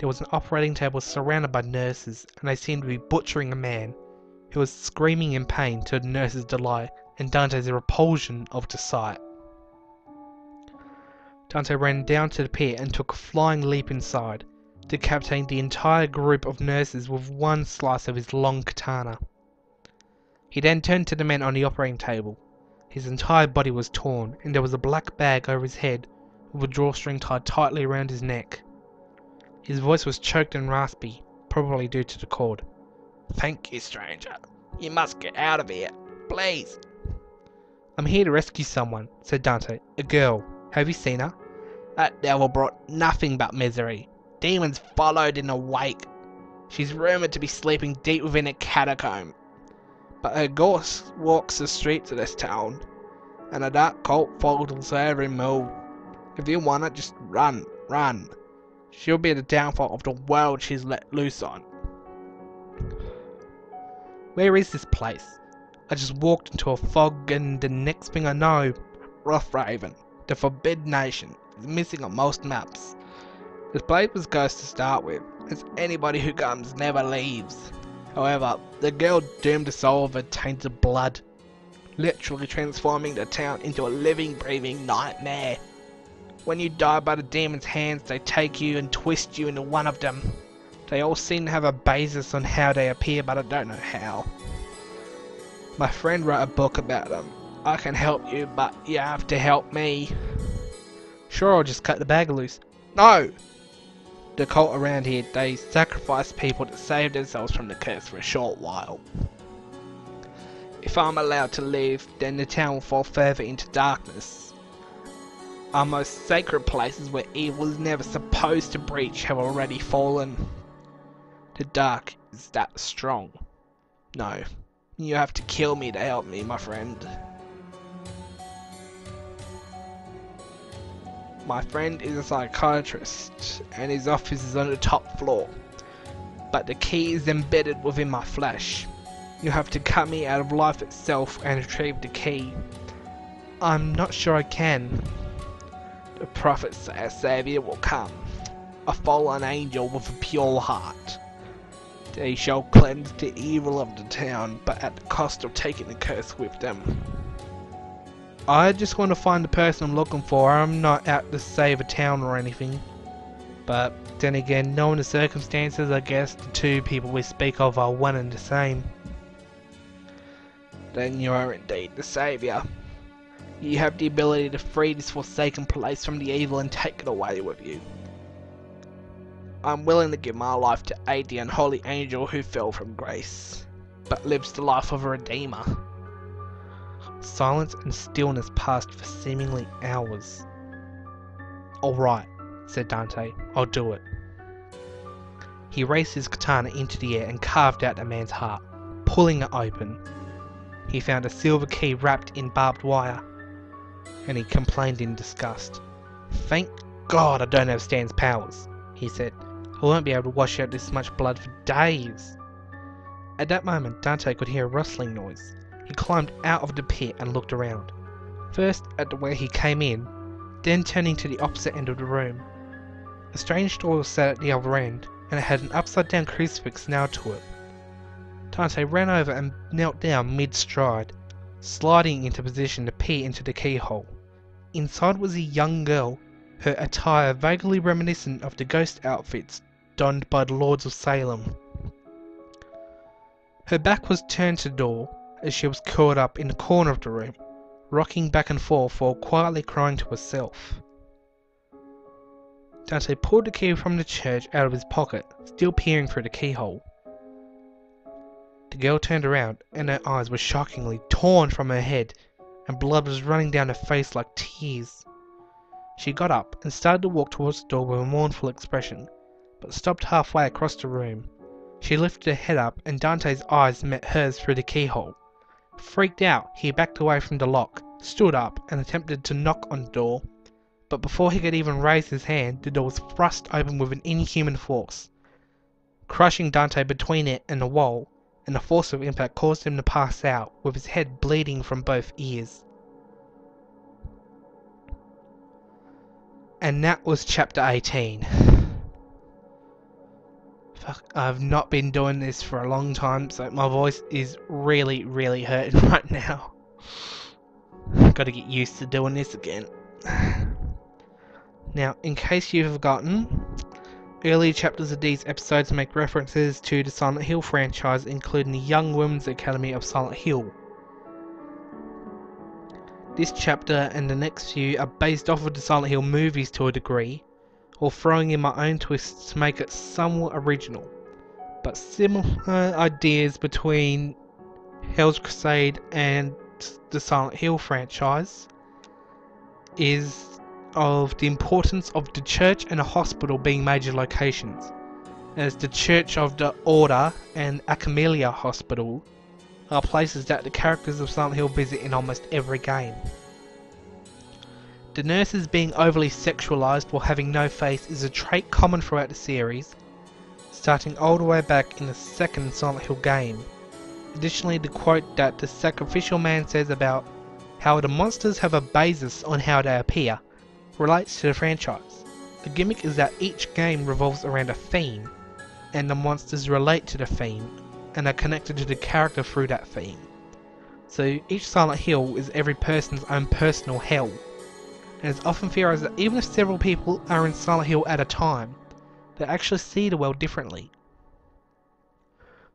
There was an operating table surrounded by nurses, and they seemed to be butchering a man, who was screaming in pain to the nurses' delight and Dante's repulsion of the sight. Dante ran down to the pier and took a flying leap inside, decapitating the entire group of nurses with one slice of his long katana. He then turned to the men on the operating table. His entire body was torn, and there was a black bag over his head with a drawstring tied tightly around his neck. His voice was choked and raspy, probably due to the cord. Thank you, stranger. You must get out of here. Please. I'm here to rescue someone, said Dante. A girl. Have you seen her? That devil brought nothing but misery. Demons followed in her wake. She's rumoured to be sleeping deep within a catacomb. But her ghost walks the streets of this town, and a dark cult follows her every move. If you want her, just run, run. She'll be the downfall of the world she's let loose on. Where is this place? I just walked into a fog, and the next thing I know, Rothraven, the Forbidden Nation, is missing on most maps. This place was ghost to start with, as anybody who comes never leaves. However, the girl doomed the soul of her tainted blood, literally transforming the town into a living, breathing nightmare. When you die by the demon's hands, they take you and twist you into one of them. They all seem to have a basis on how they appear, but I don't know how. My friend wrote a book about them. I can help you, but you have to help me. Sure, I'll just cut the bag loose. No! The cult around here, they sacrifice people to save themselves from the curse for a short while. If I'm allowed to leave, then the town will fall further into darkness. Our most sacred places where evil is never supposed to breach have already fallen. The dark is that strong. No, you have to kill me to help me, my friend. My friend is a psychiatrist, and his office is on the top floor. But the key is embedded within my flesh. You have to cut me out of life itself and retrieve the key. I'm not sure I can. The prophets say a saviour will come, a fallen angel with a pure heart. They shall cleanse the evil of the town, but at the cost of taking the curse with them. I just want to find the person I'm looking for. I'm not out to save a town or anything. But then again, knowing the circumstances, I guess the two people we speak of are one and the same. Then you are indeed the saviour. You have the ability to free this forsaken place from the evil and take it away with you. I'm willing to give my life to aid the unholy angel who fell from grace, but lives the life of a redeemer. Silence and stillness passed for seemingly hours. Alright, said Dante, I'll do it. He raised his katana into the air and carved out the man's heart, pulling it open. He found a silver key wrapped in barbed wire, and he complained in disgust. Thank God I don't have Stan's powers, he said. I won't be able to wash out this much blood for days. At that moment, Dante could hear a rustling noise. He climbed out of the pit and looked around, first at the way he came in, then turning to the opposite end of the room. A strange door was set at the other end, and it had an upside-down crucifix nailed to it. Dante ran over and knelt down mid-stride, sliding into position to peer into the keyhole. Inside was a young girl, her attire vaguely reminiscent of the ghost outfits donned by the lords of Salem. Her back was turned to the door, as she was curled up in the corner of the room, rocking back and forth while quietly crying to herself. Dante pulled the key from the church out of his pocket, still peering through the keyhole. The girl turned around, and her eyes were shockingly torn from her head, and blood was running down her face like tears. She got up and started to walk towards the door with a mournful expression, but stopped halfway across the room. She lifted her head up, and Dante's eyes met hers through the keyhole. Freaked out, he backed away from the lock, stood up, and attempted to knock on the door, but before he could even raise his hand, the door was thrust open with an inhuman force, crushing Dante between it and the wall, and the force of impact caused him to pass out, with his head bleeding from both ears. And that was chapter eighteen. Fuck, I've not been doing this for a long time, so my voice is really, really hurting right now. Gotta get used to doing this again. Now, in case you've forgotten, earlier chapters of these episodes make references to the Silent Hill franchise, including the Young Women's Academy of Silent Hill. This chapter and the next few are based off of the Silent Hill movies to a degree, or throwing in my own twists to make it somewhat original, but similar ideas between Hell's Crusade and the Silent Hill franchise is of the importance of the church and a hospital being major locations, as the Church of the Order and Acamelia Hospital are places that the characters of Silent Hill visit in almost every game. The nurses being overly sexualized while having no face is a trait common throughout the series, starting all the way back in the second Silent Hill game. Additionally, the quote that the sacrificial man says about how the monsters have a basis on how they appear relates to the franchise. The gimmick is that each game revolves around a theme, and the monsters relate to the theme, and are connected to the character through that theme. So each Silent Hill is every person's own personal hell, and it's often theorized that even if several people are in Silent Hill at a time, they actually see the world differently.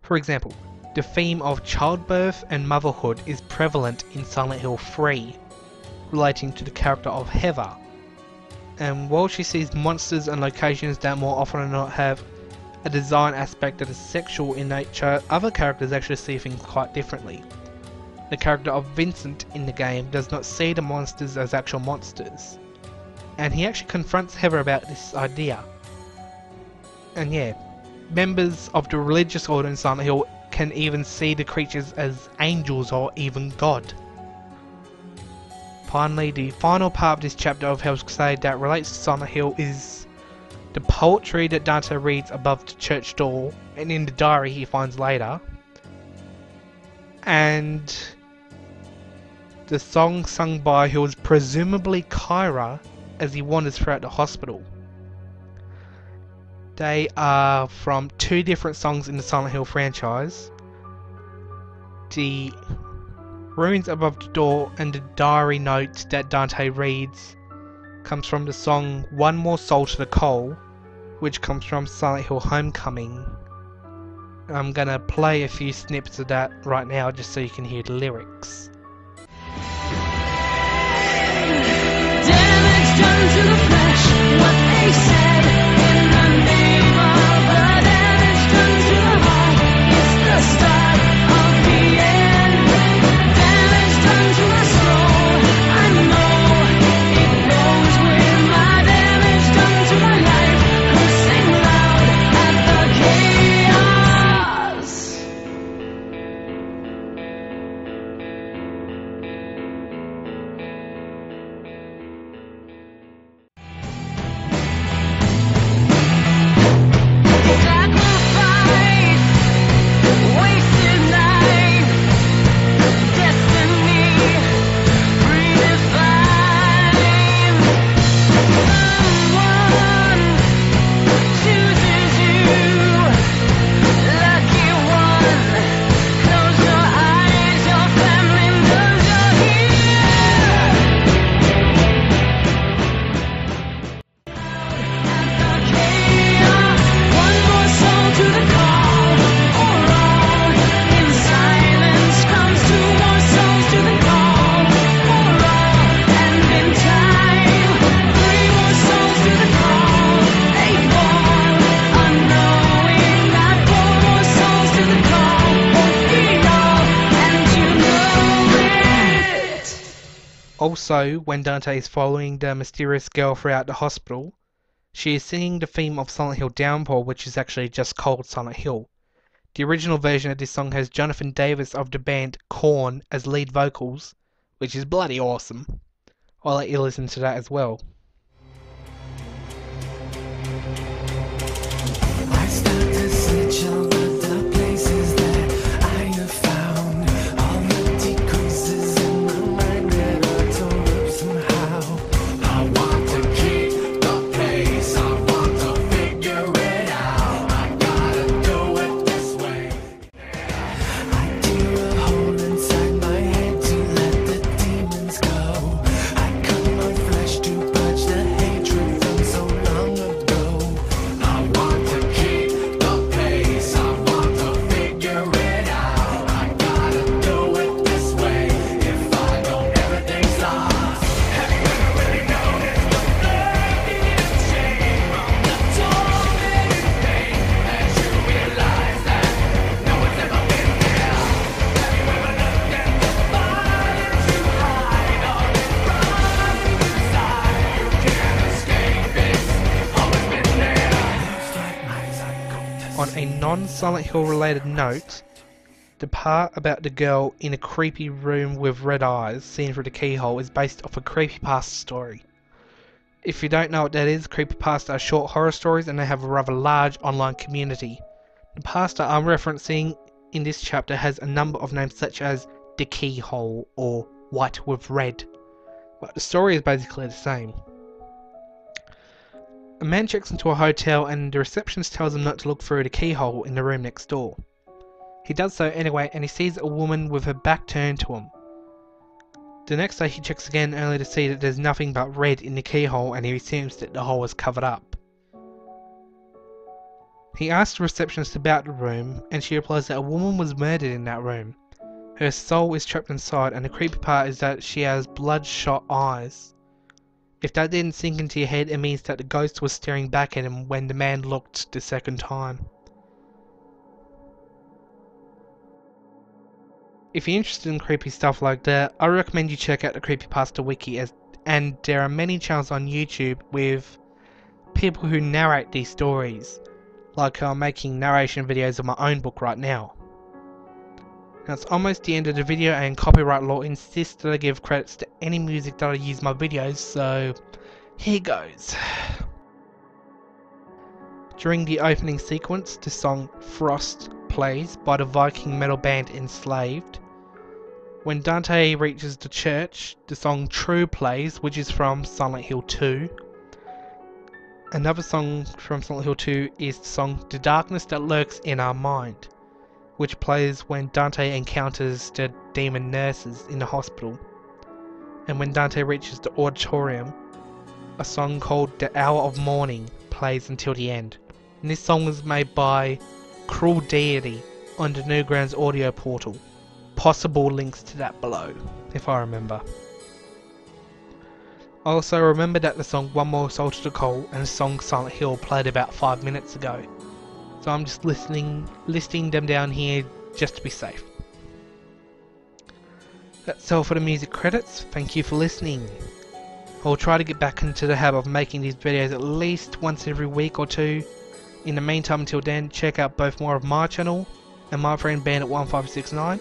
For example, the theme of childbirth and motherhood is prevalent in Silent Hill three, relating to the character of Heather, and while she sees monsters and locations that more often than not have a design aspect that is sexual in nature, other characters actually see things quite differently. The character of Vincent in the game does not see the monsters as actual monsters, and he actually confronts Heather about this idea. And yeah, members of the religious order in Silent Hill can even see the creatures as angels or even God. Finally, the final part of this chapter of Hell's Crusade that relates to Silent Hill is the poetry that Dante reads above the church door and in the diary he finds later, and the song sung by who was presumably Kyra as he wanders throughout the hospital. They are from two different songs in the Silent Hill franchise, the ruins above the door and the diary note that Dante reads comes from the song One More Soul To The Call, which comes from Silent Hill Homecoming. I'm gonna play a few snippets of that right now just so you can hear the lyrics. Damage done to the flesh, what they said in the name of the damage done to the heart is the start of the end. Damage done to my soul, I know it goes with my damage done to my life. I sing loud at the Also, when Dante is following the mysterious girl throughout the hospital, she is singing the theme of Silent Hill Downpour, which is actually just called Silent Hill. The original version of this song has Jonathan Davis of the band Korn as lead vocals, which is bloody awesome. I'll let you listen to that as well. I start to search all the places that I have found. Non-Silent Hill related note, the part about the girl in a creepy room with red eyes seen through the keyhole is based off a Creepypasta story. If you don't know what that is, Creepypasta are short horror stories and they have a rather large online community. The pasta I'm referencing in this chapter has a number of names such as The Keyhole or White with Red, but the story is basically the same. A man checks into a hotel and the receptionist tells him not to look through the keyhole in the room next door. He does so anyway and he sees a woman with her back turned to him. The next day he checks again only to see that there's nothing but red in the keyhole and he assumes that the hole is covered up. He asks the receptionist about the room and she replies that a woman was murdered in that room. Her soul is trapped inside and the creepy part is that she has bloodshot eyes. If that didn't sink into your head, it means that the ghost was staring back at him when the man looked the second time. If you're interested in creepy stuff like that, I recommend you check out the Creepypasta wiki as and there are many channels on YouTube with people who narrate these stories. Like how I'm making narration videos of my own book right now. Now it's almost the end of the video, and copyright law insists that I give credits to any music that I use in my videos, so here goes. During the opening sequence, the song Frost plays by the Viking metal band Enslaved. When Dante reaches the church, the song True plays, which is from Silent Hill two. Another song from Silent Hill two is the song The Darkness That Lurks In Our Mind, which plays when Dante encounters the demon nurses in the hospital. And when Dante reaches the auditorium, a song called The Hour of Morning plays until the end. And this song was made by Cruel Deity on the Newgrounds audio portal. Possible links to that below, if I remember. I also remember that the song One More Soul To The Call and the song Silent Hill played about five minutes ago. So I'm just listening, listing them down here just to be safe. That's all for the music credits. Thank you for listening. I'll try to get back into the habit of making these videos at least once every week or two. In the meantime, until then, check out both more of my channel and my friend Bandit one five six nine.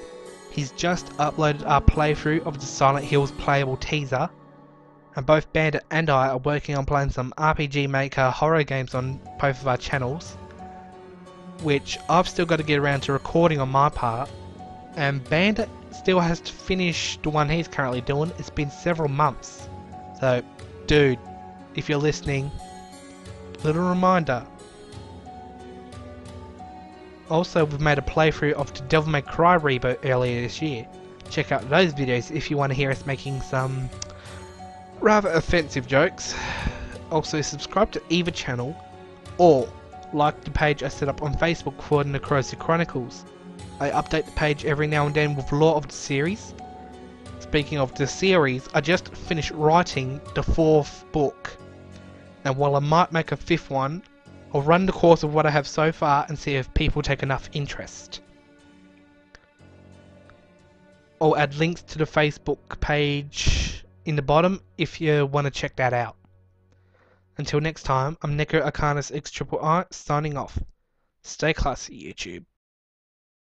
He's just uploaded our playthrough of the Silent Hills playable teaser, and both Bandit and I are working on playing some R P G Maker horror games on both of our channels, which I've still got to get around to recording on my part, and Bandit still has to finish the one he's currently doing. It's been several months. So, dude, if you're listening, little reminder. Also, we've made a playthrough of the Devil May Cry reboot earlier this year. Check out those videos if you want to hear us making some rather offensive jokes. Also, subscribe to either channel or like the page I set up on Facebook for the Necrosy Chronicles. I update the page every now and then with lore of the series. Speaking of the series, I just finished writing the fourth book, and while I might make a fifth one, I'll run the course of what I have so far and see if people take enough interest. I'll add links to the Facebook page in the bottom if you want to check that out. Until next time, I'm NecroArcanistXIII signing off. Stay classy, YouTube.